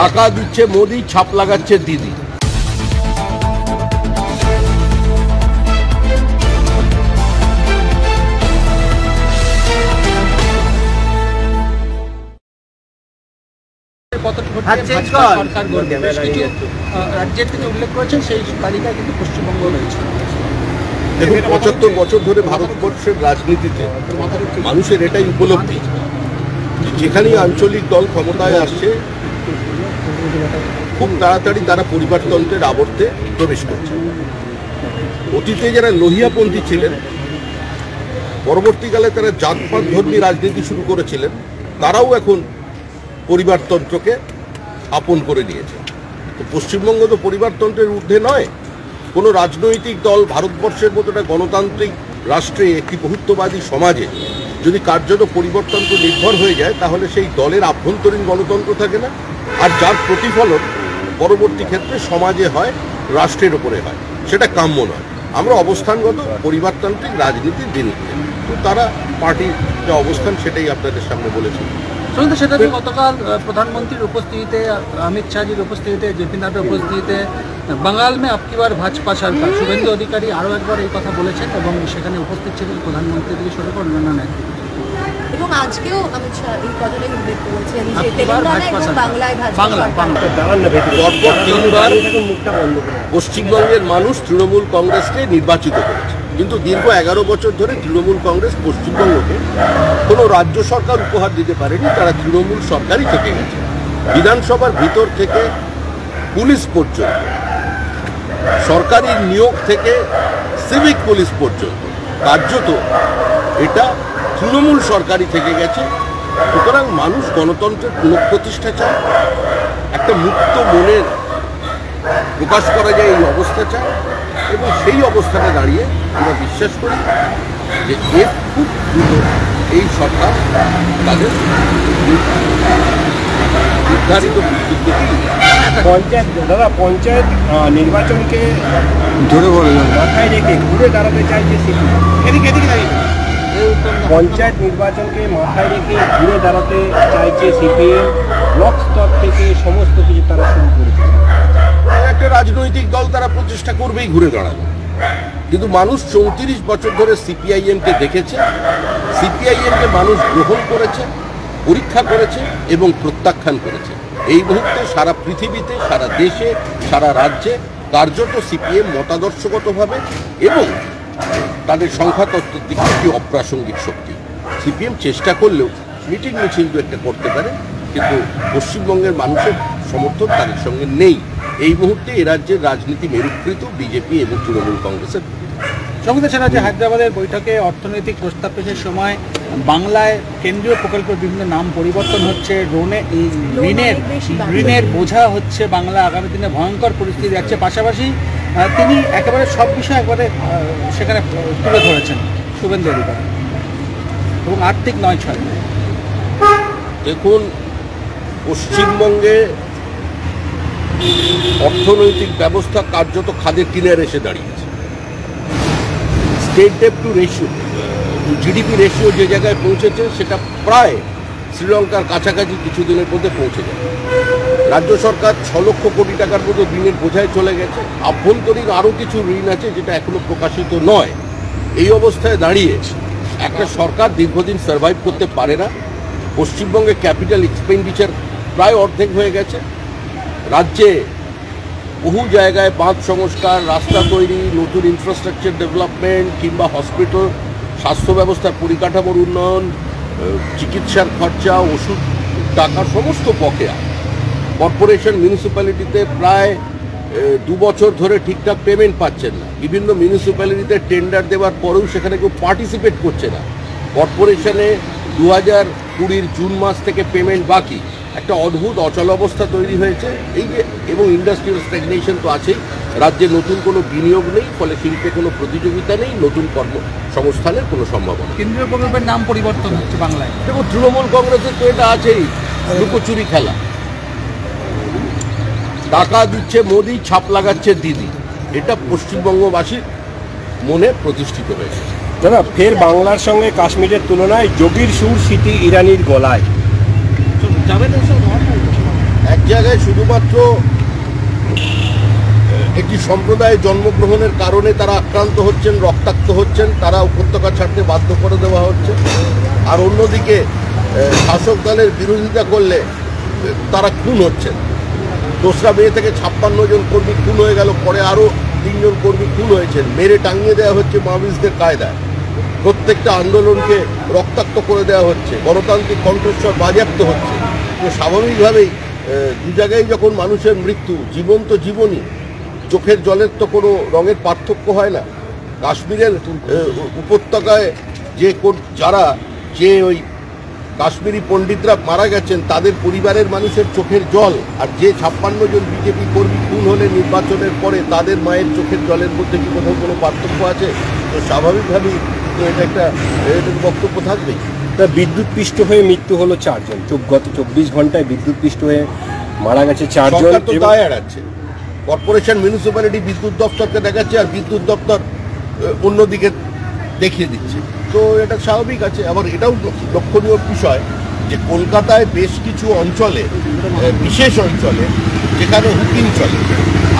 টাকা দিচ্ছে মোদি, ছাপ লাগাচ্ছে দিদি। দেখুন, ৭৫ বছর ধরে ভারতবর্ষের রাজনীতিতে মানুষের এটাই উপলব্ধি, যেখানেই আঞ্চলিক দল ক্ষমতায় আসছে খুব তাড়াতাড়ি তারা পরিবারতন্ত্রের আবর্তে প্রবেশ করছে। অতীতে যারা লোহিয়াপন্থী ছিলেন, পরবর্তীকালে তারা জাতপাত ধর্মী রাজনীতি শুরু করেছিলেন, তারাও এখন পরিবারতন্ত্রকে আপন করে নিয়েছে। তো পশ্চিমবঙ্গ তো পরিবারতন্ত্রের ঊর্ধ্বে নয়। কোনো রাজনৈতিক দল ভারতবর্ষের মতো একটা গণতান্ত্রিক রাষ্ট্রে, একটি বহুত্ববাদী সমাজে যদি কার্যত পরিবারতন্ত্র নির্ভর হয়ে যায়, তাহলে সেই দলের আভ্যন্তরীণ গণতন্ত্র থাকে না, আর যার প্রতিফলন পরবর্তী ক্ষেত্রে সমাজে হয়, রাষ্ট্রের উপরে হয়, সেটা কাম্য নয়। আমরা অবস্থানগত পরিবারতান্ত্রিক রাজনীতির বিরুদ্ধে, তো তারা পার্টির যে অবস্থান সেটাই আপনাদের সামনে বলেছেন। শুনতে সেটা তো গতকাল প্রধানমন্ত্রীর উপস্থিতিতে, অমিত শাহজির উপস্থিতিতে, জেপি নাড্ডার উপস্থিতিতে বাঙাল में अब की बार भाजपा सरकार, শুভেন্দু অধিকারী আরও একবার এই কথা বলেছেন এবং সেখানে উপস্থিত ছিলেন প্রধানমন্ত্রী থেকে শুরু করে অন্যান্য নেতৃত্ব। এবং আজকেও অমিত শাহ এই কথাটাই উল্লেখ করেছেন যে তেলেঙ্গানায় এবং বাংলায় ভাজপা। পশ্চিমবঙ্গের মানুষ তৃণমূল কংগ্রেসকে নির্বাচিত করেছে, কিন্তু দীর্ঘ 11 বছর ধরে তৃণমূল কংগ্রেস পশ্চিমবঙ্গকে কোনো রাজ্য সরকার উপহার দিতে পারেনি, তারা তৃণমূল সরকারই থেকে গেছে। বিধানসভার ভিতর থেকে পুলিশ পর্যন্ত, সরকারি নিয়োগ থেকে সিভিক পুলিশ পর্যন্ত, কার্যত এটা তৃণমূল সরকারই থেকে গেছে। সুতরাং মানুষ গণতন্ত্রের পুনঃপ্রতিষ্ঠা চায়, একটা মুক্ত মনের প্রকাশ করা যায় এই অবস্থা চায়, এবং সেই অবস্থাটা দাঁড়িয়ে আমরা বিশ্বাস করি যে এর খুব দ্রুত এই সরকার তাদের নির্ধারিত পঞ্চায়েত নির্বাচনকে ধরে মাথায় রেখে ঘুরে দাঁড়াতে চাইছে সিপিএম। ব্লক স্তর থেকে সমস্ত কিছু তারা শুরু করেছে। একটা রাজনৈতিক দল তারা প্রচেষ্টা করবেই ঘুরে দাঁড়াবে, কিন্তু মানুষ 34 বছর ধরে সিপিআইএমকে দেখেছে, সিপিআইএমকে মানুষ গ্রহণ করেছে, পরীক্ষা করেছে এবং প্রত্যাখ্যান করেছে। এই মুহূর্তে সারা পৃথিবীতে, সারা দেশে, সারা রাজ্যে কার্যত সিপিএম মতাদর্শগতভাবে এবং তাদের সংখ্যাতত্ত্বের দিক থেকে অপ্রাসঙ্গিক শক্তি। সিপিএম চেষ্টা করলেও মিটিং মিছিল দু একটা করতে পারে, কিন্তু পশ্চিমবঙ্গের মানুষের সমর্থন তাদের সঙ্গে নেই। এই মুহূর্তে এ রাজ্যের রাজনীতি মেরুকৃত বিজেপি এবং তৃণমূল কংগ্রেসের। সংগীতা সেনা যে হায়দ্রাবাদের বৈঠকে অর্থনৈতিক প্রস্তাব পেশের সময় বাংলায় কেন্দ্রীয় প্রকল্পের বিভিন্ন নাম পরিবর্তন হচ্ছে, ঋণের বোঝা হচ্ছে বাংলা, আগামী দিনে ভয়ঙ্কর পরিস্থিতি যাচ্ছে, পাশাপাশি তিনি একেবারে সব বিষয় একবারে সেখানে তুলে ধরেছেন শুভেন্দু অধিকারী, এবং আর্থিক ৯/৬। দেখুন, পশ্চিমবঙ্গে অর্থনৈতিক ব্যবস্থা কার্যত খাদের কিনারে এসে দাঁড়িয়েছে। State debt to ratio, GDP ratio যে জায়গায় পৌঁছেছে সেটা প্রায় শ্রীলঙ্কার কাছাকাছি কিছুদিনের মধ্যে পৌঁছে যায়। রাজ্য সরকার ৬ লক্ষ কোটি টাকার মতো ঋণের বোঝায় চলে গেছে। আভ্যন্তরীণ আরও কিছু ঋণ আছে যেটা এখনও প্রকাশিত নয়। এই অবস্থায় দাঁড়িয়ে একটা সরকার দীর্ঘদিন সার্ভাইভ করতে পারে না। পশ্চিমবঙ্গে ক্যাপিটাল এক্সপেন্ডিচার প্রায় অর্ধেক হয়ে গেছে। রাজ্যে বহু জায়গায় বাঁধ সংস্কার, রাস্তা তৈরি, নতুন ইনফ্রাস্ট্রাকচার ডেভেলপমেন্ট কিংবা হসপিটাল, স্বাস্থ্য ব্যবস্থার পরিকাঠামোর উন্নয়ন, চিকিৎসার খরচা, ওষুধ টাকা, সমস্ত বকেয়া। কর্পোরেশন মিউনিসিপ্যালিটিতে প্রায় ২ বছর ধরে ঠিকঠাক পেমেন্ট পাচ্ছেন না। বিভিন্ন মিউনিসিপ্যালিটিতে টেন্ডার দেওয়ার পরেও সেখানে কেউ পার্টিসিপেট করছে না। কর্পোরেশনে 2020-র জুন মাস থেকে পেমেন্ট বাকি। একটা অদ্ভুত অচল অবস্থা তৈরি হয়েছে। এই যে, এবং ইন্ডাস্ট্রিয়াল স্ট্যাগনেশন তো আছেই। রাজ্যে নতুন কোনো বিনিয়োগ নেই, ফলে শিল্পে কোনো প্রতিযোগিতা নেই, নতুন কর্মসংস্থানের কোনো সম্ভাবনা। কেন্দ্রীয় প্রকল্পের নাম পরিবর্তন হচ্ছে বাংলায়। দেখুন, তৃণমূল কংগ্রেসের তো এটা আছেই, লুকোচুরি খেলা। টাকা দিচ্ছে মোদি, ছাপ লাগাচ্ছে দিদি, এটা পশ্চিমবঙ্গবাসীর মনে প্রতিষ্ঠিত হয়েছে। দাদা, ফের বাংলার সঙ্গে কাশ্মীরের তুলনায় যোগীর সুর স্মৃতি ইরানির গলায়। এক জায়গায় শুধুমাত্র একটি সম্প্রদায় জন্মগ্রহণের কারণে তারা আক্রান্ত হচ্ছেন, রক্তাক্ত হচ্ছেন, তারা উপত্যকা ছাড়তে বাধ্য করে দেওয়া হচ্ছে। আর অন্যদিকে শাসক দলের বিরোধিতা করলে তারা খুন হচ্ছেন। ২রা মে থেকে ৫৬ জন কর্মী খুন হয়ে গেল, পরে আরও ৩ জন কর্মী খুন হয়েছেন। মেরে টাঙিয়ে দেওয়া হচ্ছে মাওয়িস্টদের কায়দায়, প্রত্যেকটা আন্দোলনকে রক্তাক্ত করে দেওয়া হচ্ছে, গণতান্ত্রিক কণ্ঠস্বর বাজেয়াপ্ত হচ্ছে। তো স্বাভাবিকভাবেই দু জায়গায় যখন মানুষের মৃত্যু, জীবন তো জীবনই, চোখের জলের তো কোনো রঙের পার্থক্য হয় না। কাশ্মীরের উপত্যকায় যারা ওই কাশ্মীরি পণ্ডিতরা মারা গেছেন তাদের পরিবারের মানুষের চোখের জল, আর যে ৫৬ জন বিজেপি কর্মী খুন হলে নির্বাচনের পরে তাদের মায়ের চোখের জলের মধ্যে কি কোথাও কোনো পার্থক্য আছে? তো স্বাভাবিকভাবেই তো এটা একটা বক্তব্য থাকবেই। তা বিদ্যুৎপৃষ্ট হয়ে মৃত্যু হলো 4 জন, গত ২৪ ঘন্টায় বিদ্যুৎপৃষ্ট হয়ে মারা গেছে 4 জন। দায় এড়াচ্ছে কর্পোরেশন, মিউনিসিপ্যালিটি, বিদ্যুৎ দপ্তরকে দেখাচ্ছে, আর বিদ্যুৎ দপ্তর অন্যদিকে দেখিয়ে দিচ্ছে। তো এটা স্বাভাবিক আছে। আবার এটাও লক্ষণীয় বিষয় যে কলকাতায় বেশ কিছু অঞ্চলে, বিশেষ অঞ্চলে যেখানে হুকিং চলে,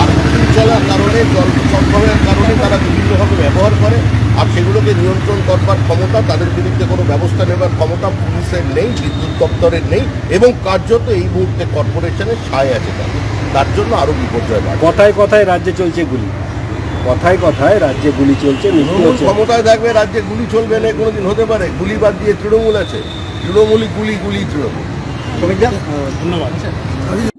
আর হুকিং চলার কারণে, জল সংগ্রহের কারণে তারা বিভিন্নভাবে ব্যবহার করে, আর সেগুলোকে নিয়ন্ত্রণ করবার ক্ষমতা, তাদের বিরুদ্ধে কোনো ব্যবস্থা নেবার ক্ষমতা পুলিশের নেই, বিদ্যুৎ দপ্তরের নেই, এবং কার্যত এই মুহূর্তে কর্পোরেশনের ছায় আছে তাদের। তার জন্য আরও বিপর্যয় বাড়ে। কথায় কথায় রাজ্যে চলছে গুলি, কথায় কথায় রাজ্যে গুলি চলছে। ক্ষমতায় থাকবে রাজ্যে গুলি চলবে না কোনো দিন, হতে পারে। গুলি বাদ দিয়ে তৃণমূল আছে, তৃণমূলই গুলি, গুলি তৃণমূল। ধন্যবাদ।